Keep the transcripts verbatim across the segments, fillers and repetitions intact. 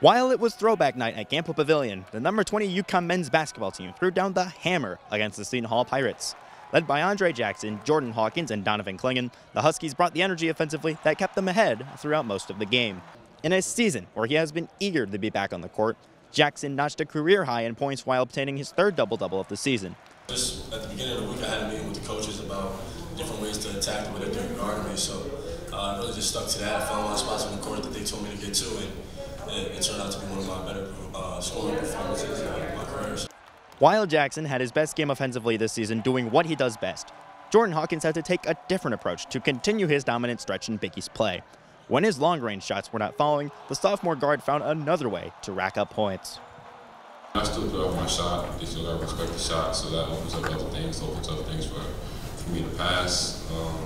While it was throwback night at Gampel Pavilion, the number twenty UConn men's basketball team threw down the hammer against the Seton Hall Pirates. Led by Andre Jackson, Jordan Hawkins, and Donovan Klingen, the Huskies brought the energy offensively that kept them ahead throughout most of the game. In a season where he has been eager to be back on the court, Jackson notched a career high in points while obtaining his third double-double of the season. Just at the beginning of the week, I had a meeting with the coaches about different ways to attack the way that they're guarding me, so uh, I really just stuck to that. I found my spots on the court that they told me to get to, and it, it turned out to be one of my better uh, scoring performances in my career. While Jackson had his best game offensively this season doing what he does best, Jordan Hawkins had to take a different approach to continue his dominant stretch in Big East play. When his long-range shots were not falling, the sophomore guard found another way to rack up points. I still put up my shot, they still got to respect the shot, so that opens up other things, opens up things for, for me to pass. Um,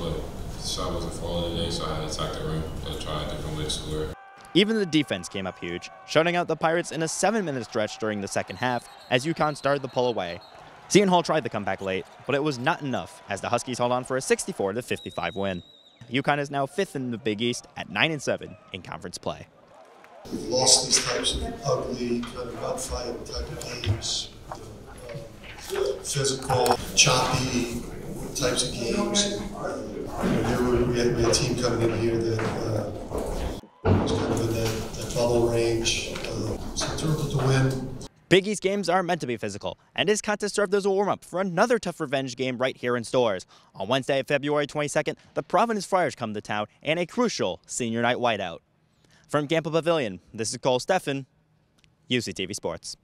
but the shot wasn't falling today, so I had to attack the rim and try a different way to score. Even the defense came up huge, shutting out the Pirates in a seven-minute stretch during the second half as UConn started to pull away. Seton Hall tried the comeback late, but it was not enough as the Huskies held on for a sixty-four to fifty-five win. UConn is now fifth in the Big East at nine and seven in conference play. We've lost these types of ugly, kind of outfight type of games, the, um, physical, choppy types of games. And there were, we, had, we had a team coming in here that uh, was kind of in that, that bubble range, uh, so it's difficult to win. Big East games are meant to be physical, and this contest served as a warm-up for another tough revenge game right here in stores. On Wednesday, February twenty-second, the Providence Friars come to town in a crucial senior night whiteout. From Gampel Pavilion, this is Cole Steffen, U C T V Sports.